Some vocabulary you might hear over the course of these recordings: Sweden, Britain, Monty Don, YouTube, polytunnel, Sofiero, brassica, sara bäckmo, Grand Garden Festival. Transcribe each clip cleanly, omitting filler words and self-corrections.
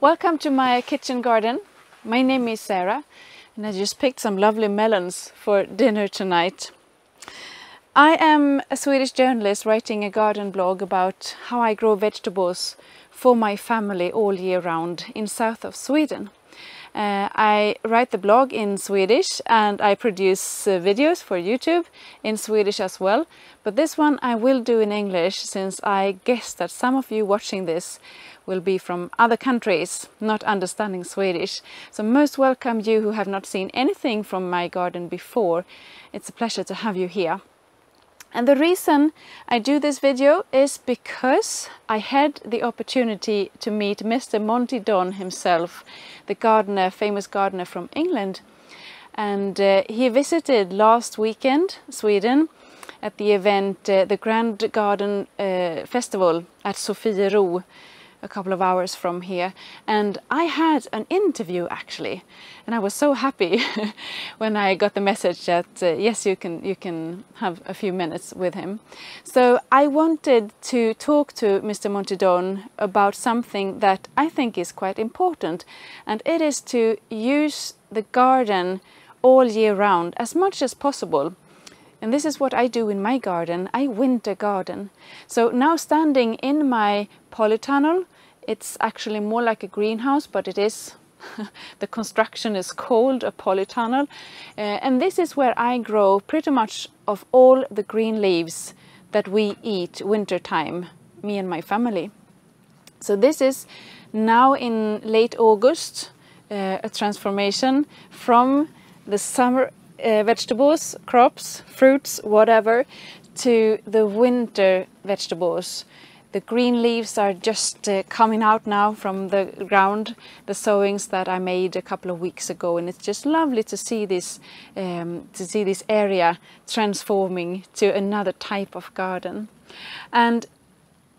Welcome to my kitchen garden. My name is Sarah and I just picked some lovely melons for dinner tonight. I am a Swedish journalist writing a garden blog about how I grow vegetables for my family all year round in south of Sweden. I write the blog in Swedish and I produce videos for YouTube in Swedish as well, but this one I will do in English since I guess that some of you watching this will be from other countries not understanding Swedish. So most welcome you who have not seen anything from my garden before. It's a pleasure to have you here. And the reason I do this video is because I had the opportunity to meet Mr. Monty Don himself, the gardener, famous gardener from England. And he visited last weekend Sweden at the event, the Grand Garden Festival at Sofiero, a couple of hours from here. And I had an interview actually, and I was so happy when I got the message that yes, you can have a few minutes with him. So I wanted to talk to Mr. Monty Don about something that I think is quite important, and it is to use the garden all year round as much as possible. And this is what I do in my garden. I winter garden. So now standing in my polytunnel, it's actually more like a greenhouse, but it is, the construction is called a polytunnel. And this is where I grow pretty much of all the green leaves that we eat winter time, me and my family. So this is now in late August, a transformation from the summer vegetables, crops, fruits, whatever, to the winter vegetables. The green leaves are just coming out now from the ground, the sowings that I made a couple of weeks ago, and it's just lovely to see this area transforming to another type of garden. And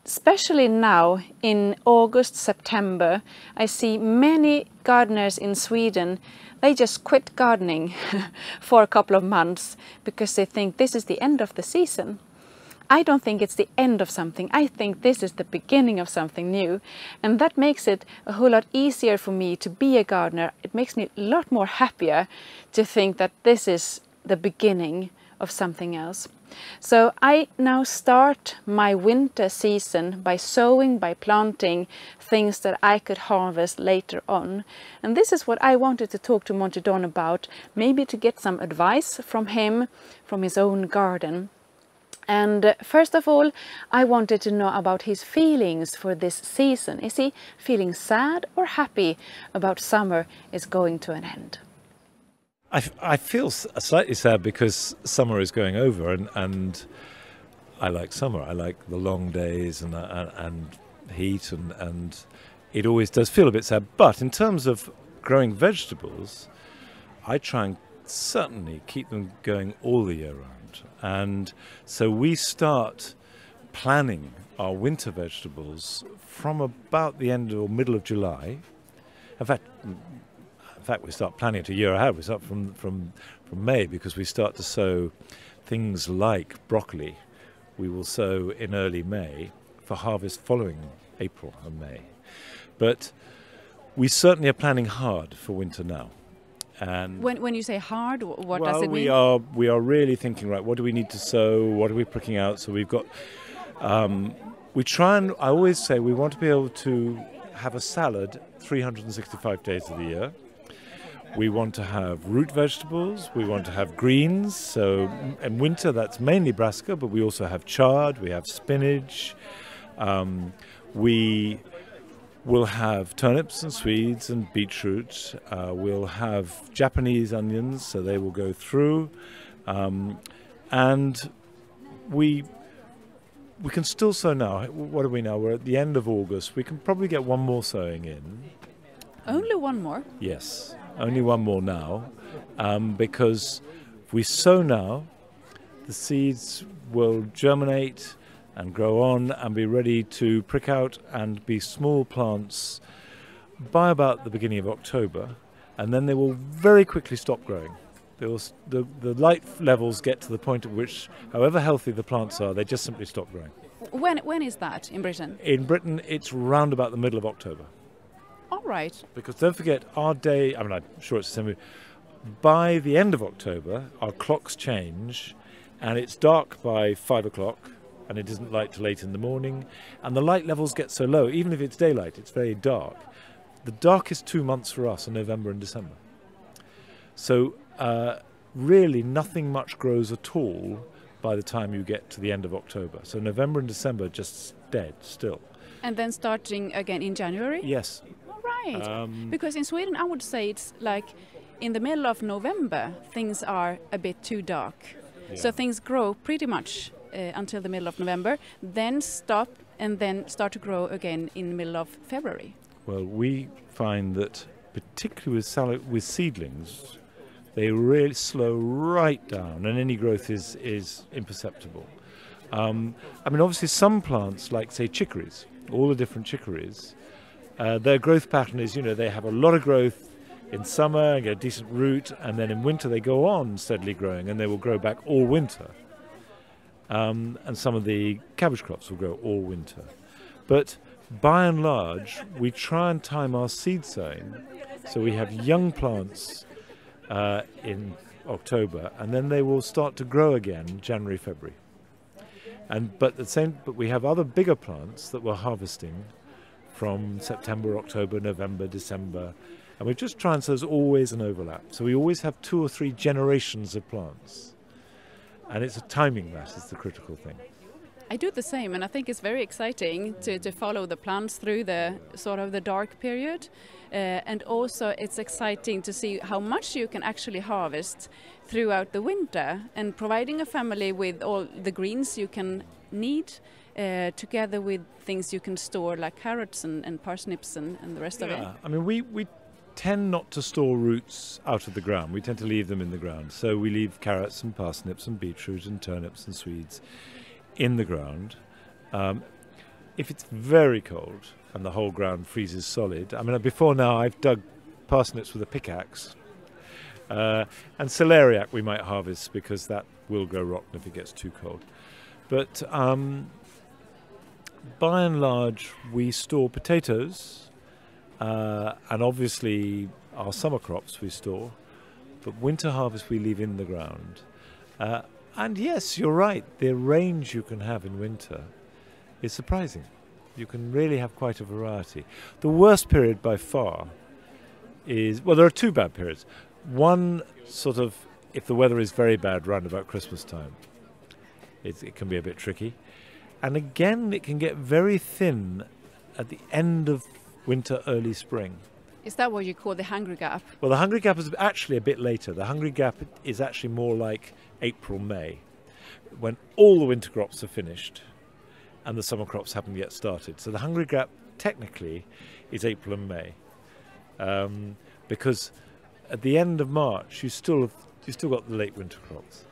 especially now in August, September, I see many gardeners in Sweden, they just quit gardening for a couple of months because they think this is the end of the season. I don't think it's the end of something. I think this is the beginning of something new, and that makes it a whole lot easier for me to be a gardener. It makes me a lot more happier to think that this is the beginning of something else. So I now start my winter season by sowing, by planting things that I could harvest later on. And this is what I wanted to talk to Monty Don about, maybe to get some advice from him, from his own garden. And first of all, I wanted to know about his feelings for this season. Is he feeling sad or happy about summer is going to an end? I feel slightly sad because summer is going over, and I like summer. I like the long days and heat, and it always does feel a bit sad. But in terms of growing vegetables, I try and certainly keep them going all the year round. And so we start planning our winter vegetables from about the end or middle of July. In fact, we start planning it a year ahead. We start from May, because we start to sow things like broccoli. We will sow in early May for harvest following April and May. But we certainly are planning hard for winter now. And when you say hard, what does it mean? We are really thinking, right, what do we need to sow? What are we pricking out? So we've got, we try, and I always say we want to be able to have a salad 365 days of the year. We want to have root vegetables, we want to have greens, so in winter that's mainly brassica, but we also have chard, we have spinach, we will have turnips and swedes and beetroot, we'll have Japanese onions, so they will go through, and we can still sow now. What are we now? We're at the end of August. We can probably get one more sowing in. Only one more? Yes. Only one more now, because if we sow now, the seeds will germinate and grow on and be ready to prick out and be small plants by about the beginning of October, and then they will very quickly stop growing. They will, the light levels get to the point at which, however healthy the plants are, they just simply stop growing. When is that in Britain? In Britain, it's round about the middle of October. right. Because don't forget, our day, I mean, I'm sure it's the same, by the end of October, our clocks change, and it's dark by 5 o'clock, and it isn't light till late in the morning, and the light levels get so low, even if it's daylight, it's very dark. The darkest 2 months for us are November and December. So really nothing much grows at all by the time you get to the end of October. So November and December just dead still. And then starting again in January? Yes. All right. Because in Sweden I would say it's like in the middle of November things are a bit too dark. Yeah. So things grow pretty much until the middle of November, then stop and then start to grow again in the middle of February. Well, we find that particularly with seedlings, they really slow right down, and any growth is imperceptible. I mean, obviously some plants, like say chicories, all the different chicories, their growth pattern is, you know, they have a lot of growth in summer, get a decent root, and then in winter they go on steadily growing, and they will grow back all winter. And some of the cabbage crops will grow all winter. But by and large, we try and time our seed sowing, so we have young plants in October, and then they will start to grow again January, February. But we have other bigger plants that we're harvesting from September, October, November, December, and we just try and so there's always an overlap. So we always have 2 or 3 generations of plants, and it's a timing that is the critical thing. I do the same, and I think it's very exciting to follow the plants through the sort of the dark period, and also it's exciting to see how much you can actually harvest throughout the winter, and providing a family with all the greens you can need, together with things you can store like carrots and parsnips and the rest of it. I mean, we tend not to store roots out of the ground. We tend to leave them in the ground. So we leave carrots and parsnips and beetroot and turnips and swedes in the ground. If it's very cold and the whole ground freezes solid, I mean, before now I've dug parsnips with a pickaxe, and celeriac we might harvest because that will go rotten if it gets too cold. But by and large we store potatoes, and obviously our summer crops we store, but winter harvest we leave in the ground. And yes, you're right, the range you can have in winter is surprising. You can really have quite a variety. The worst period by far is, well, there are 2 bad periods. One, sort of, if the weather is very bad round about Christmas time, it can be a bit tricky. And again, it can get very thin at the end of winter, early spring. Is that what you call the hungry gap? Well, the hungry gap is actually a bit later. The hungry gap is actually more like April, May, when all the winter crops are finished and the summer crops haven't yet started. So the hungry gap technically is April and May, because at the end of March you still got the late winter crops.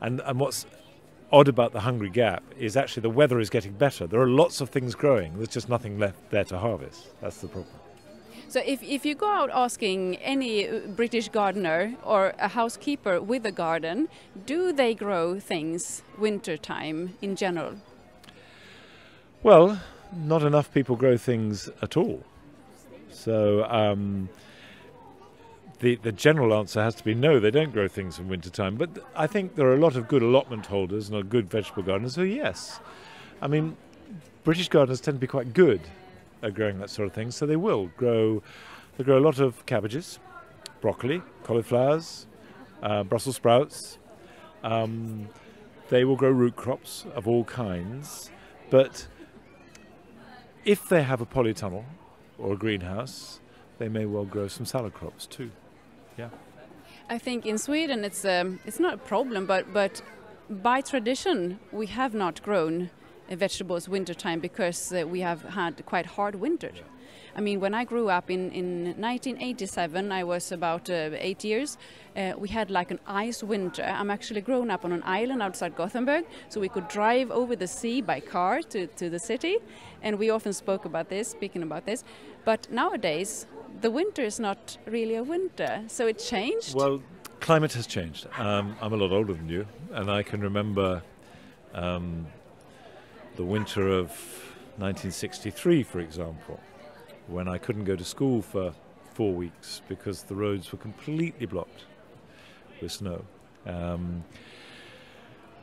And what's odd about the hungry gap is actually the weather is getting better. There are lots of things growing. There's just nothing left there to harvest. That's the problem. So if you go out asking any British gardener or a housekeeper with a garden, do they grow things wintertime in general? Well, not enough people grow things at all. So the general answer has to be no, they don't grow things in wintertime. But I think there are a lot of good allotment holders and good vegetable gardeners, so yes. I mean, British gardeners tend to be quite good at growing that sort of thing, so they will grow. They grow a lot of cabbages, broccoli, cauliflowers, Brussels sprouts. They will grow root crops of all kinds, but if they have a polytunnel or a greenhouse, they may well grow some salad crops too. Yeah, I think in Sweden it's not a problem, but by tradition we have not grown vegetables wintertime because we have had quite hard winter. I mean, when I grew up in 1987, I was about 8 years, we had like an ice winter. I'm actually grown up on an island outside Gothenburg, so we could drive over the sea by car to the city, and we often spoke about this. But nowadays the winter is not really a winter, so it changed. Well, climate has changed. I'm a lot older than you, and I can remember the winter of 1963, for example, when I couldn't go to school for 4 weeks because the roads were completely blocked with snow.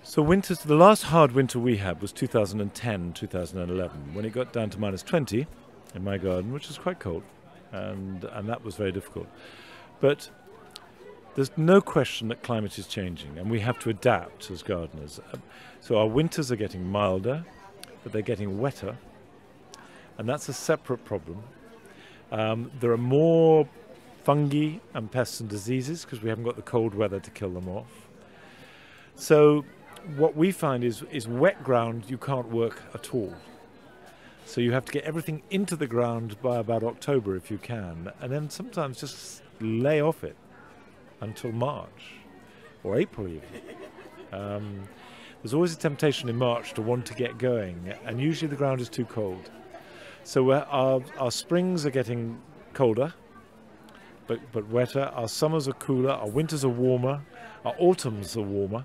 So winters, the last hard winter we had was 2010, 2011, when it got down to -20 in my garden, which was quite cold, and that was very difficult. But there's no question that climate is changing, and we have to adapt as gardeners. So our winters are getting milder, but they're getting wetter, and that's a separate problem. There are more fungi and pests and diseases because we haven't got the cold weather to kill them off. So what we find is wet ground you can't work at all. So you have to get everything into the ground by about October if you can, and then sometimes just lay off it until March or April even. There's always a temptation in March to want to get going, and usually the ground is too cold. So our springs are getting colder but wetter, our summers are cooler, our winters are warmer, our autumns are warmer.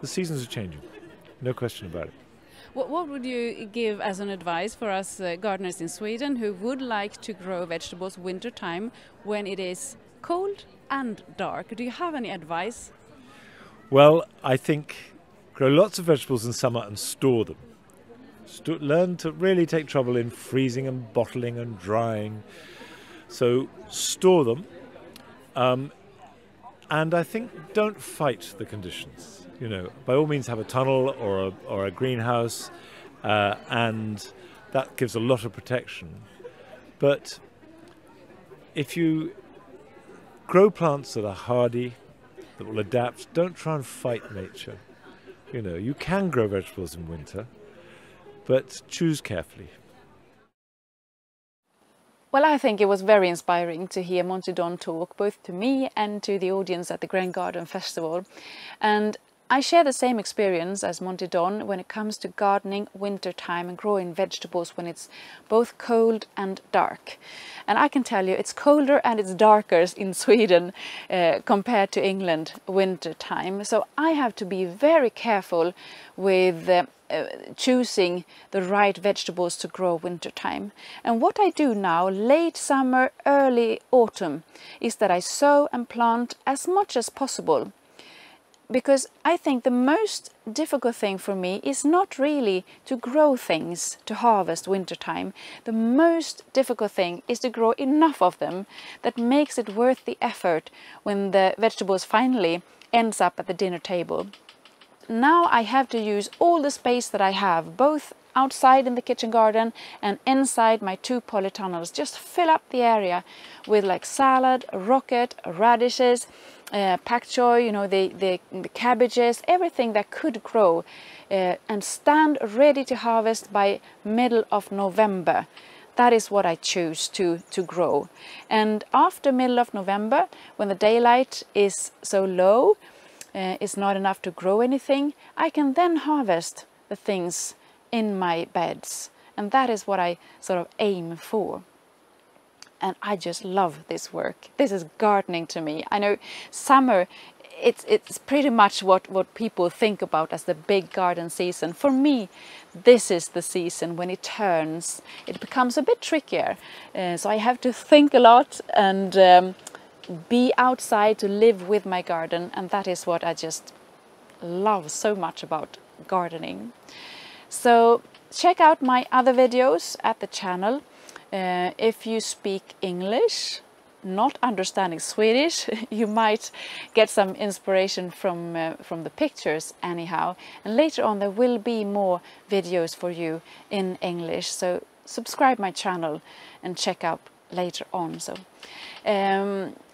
The seasons are changing, no question about it. What would you give as an advice for us gardeners in Sweden who would like to grow vegetables winter time when it is cold and dark? Do you have any advice? Well, I think grow lots of vegetables in summer and store them. Learn to really take trouble in freezing and bottling and drying. So store them. And I think don't fight the conditions. You know, by all means have a tunnel or a greenhouse, and that gives a lot of protection. But if you grow plants that are hardy, that will adapt, don't try and fight nature. You know, you can grow vegetables in winter, but choose carefully. Well, I think it was very inspiring to hear Monty Don talk, both to me and to the audience at the Grand Garden Festival. And I share the same experience as Monty Don when it comes to gardening wintertime and growing vegetables when it's both cold and dark. And I can tell you it's colder and it's darker in Sweden compared to England wintertime. So I have to be very careful with choosing the right vegetables to grow wintertime. And what I do now, late summer, early autumn, is that I sow and plant as much as possible. Because I think the most difficult thing for me is not really to grow things to harvest wintertime. The most difficult thing is to grow enough of them that makes it worth the effort when the vegetables finally ends up at the dinner table. Now I have to use all the space that I have, both outside in the kitchen garden and inside my 2 polytunnels. Just fill up the area with like salad, rocket, radishes, pak choi, you know, the cabbages, everything that could grow and stand ready to harvest by middle of November. That is what I choose to grow. And after middle of November, when the daylight is so low, it's not enough to grow anything, I can then harvest the things in my beds, and that is what I sort of aim for. And I just love this work. This is gardening to me. I know summer, it's pretty much what people think about as the big garden season. For me, this is the season when it turns. It becomes a bit trickier, so I have to think a lot and be outside to live with my garden, and that is what I just love so much about gardening. So check out my other videos at the channel. If you speak English, not understanding Swedish, you might get some inspiration from the pictures anyhow. And later on there will be more videos for you in English. So subscribe my channel and check out later on. So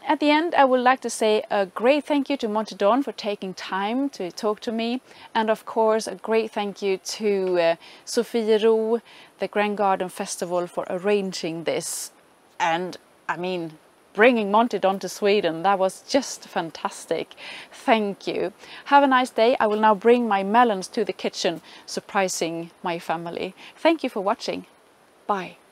at the end, I would like to say a great thank you to Monty Don for taking time to talk to me, and of course a great thank you to Sofiero, the Grand Garden Festival, for arranging this. And I mean, bringing Monty Don to Sweden, that was just fantastic. Thank you. Have a nice day. I will now bring my melons to the kitchen, surprising my family. Thank you for watching. Bye.